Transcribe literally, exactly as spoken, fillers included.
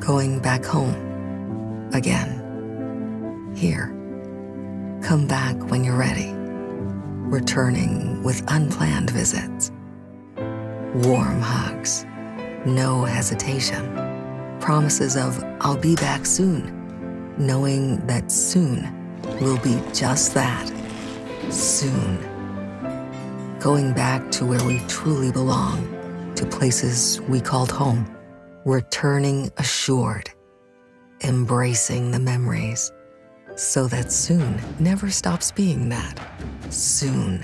Going back home again. Here. Come back when you're ready. Returning with unplanned visits. Warm hugs. No hesitation. Promises of, "I'll be back soon," knowing that soon will be just that, soon. Going back to where we truly belong, to places we called home, returning assured, embracing the memories, so that soon never stops being that, soon.